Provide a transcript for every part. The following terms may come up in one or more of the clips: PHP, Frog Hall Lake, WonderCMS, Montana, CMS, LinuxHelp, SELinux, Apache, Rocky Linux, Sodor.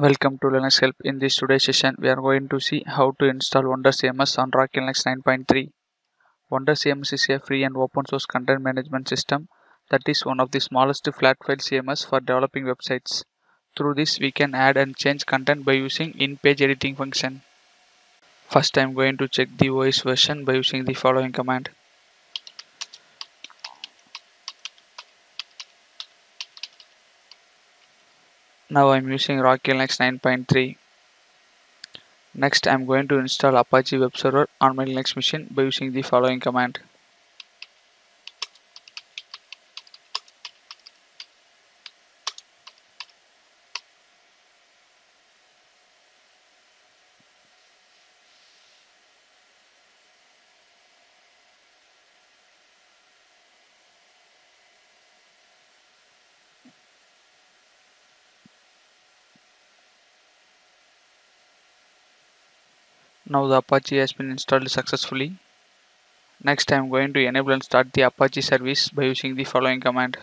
Welcome to Linux Help. In this today's session, we are going to see how to install WonderCMS on Rocky Linux 9.3. WonderCMS is a free and open source content management system that is one of the smallest flat file CMS for developing websites. Through this, we can add and change content by using in-page editing function. First, I am going to check the OS version by using the following command. Now I am using Rocky Linux 9.3. Next, I am going to install Apache web server on my Linux machine by using the following command. Now the Apache has been installed successfully. Next, I am going to enable and start the Apache service by using the following command.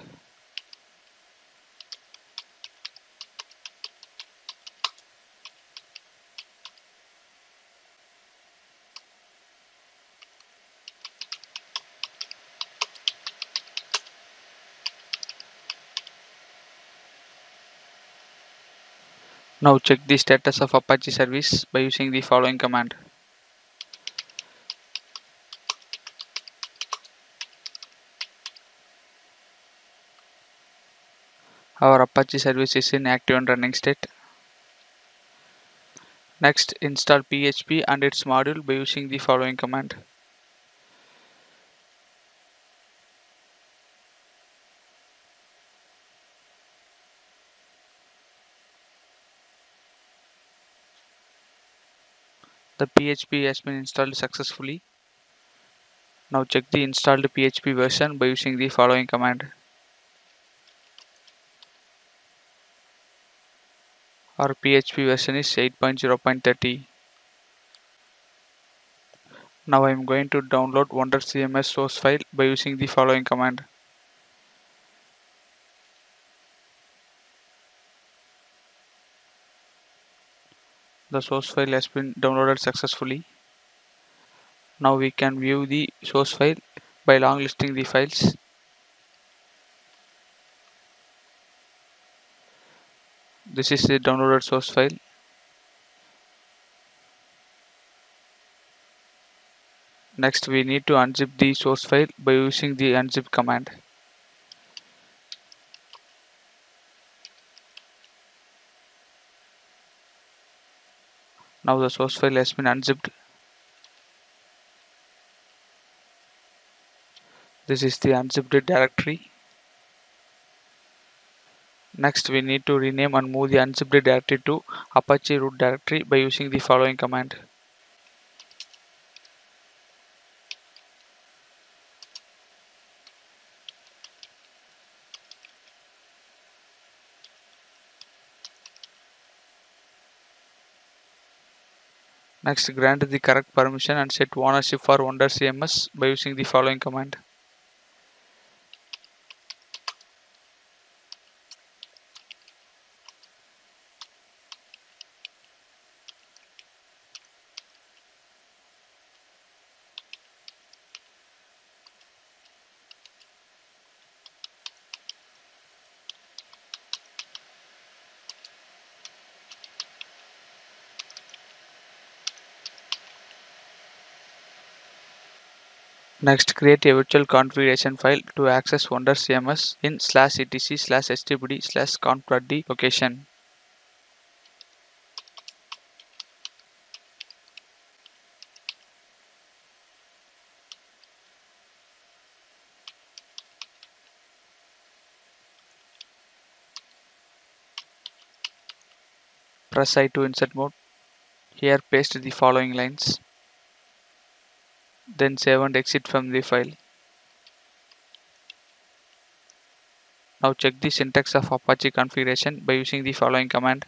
Now check the status of Apache service by using the following command. Our Apache service is in active and running state. Next, install PHP and its module by using the following command. The PHP has been installed successfully. Now check the installed PHP version by using the following command. Our PHP version is 8.0.30. Now I am going to download WonderCMS source file by using the following command. The source file has been downloaded successfully. Now we can view the source file by long listing the files. This is the downloaded source file. Next, we need to unzip the source file by using the unzip command. Now the source file has been unzipped. This is the unzipped directory. Next, we need to rename and move the unzipped directory to Apache root directory by using the following command. Next, grant the correct permission and set ownership for WonderCMS by using the following command. Next, create a virtual configuration file to access WonderCMS in /etc/stpd/conf.d location. Press I to insert mode. Here, paste the following lines. Then save and exit from the file. Now check the syntax of Apache configuration by using the following command.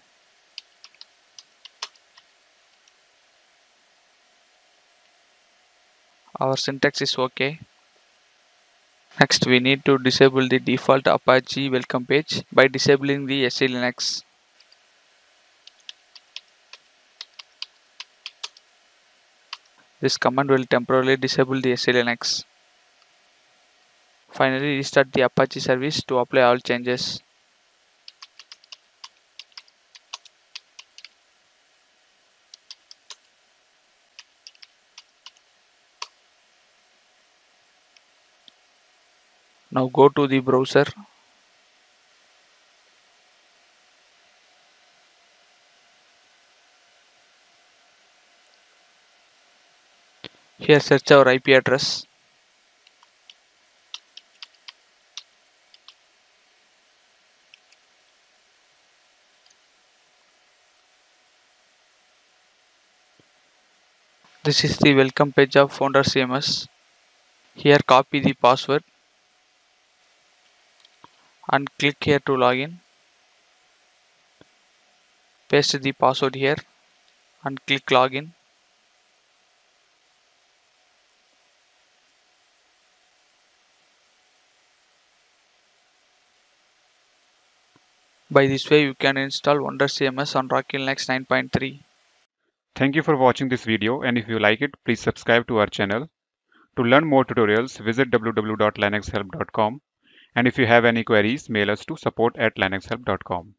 Our syntax is OK. Next, we need to disable the default Apache welcome page by disabling the SELinux. This command will temporarily disable the SELinux. Finally, restart the Apache service to apply all changes. Now go to the browser. Here search our IP address. This is the welcome page of WonderCMS. Here copy the password and click here to log in. Paste the password here and click login. By this way you can install WonderCMS on Rocky Linux 9.3. Thank you for watching this video, and if you like it, please subscribe to our channel. To learn more tutorials, visit www.linuxhelp.com, and if you have any queries, mail us to support@linuxhelp.com.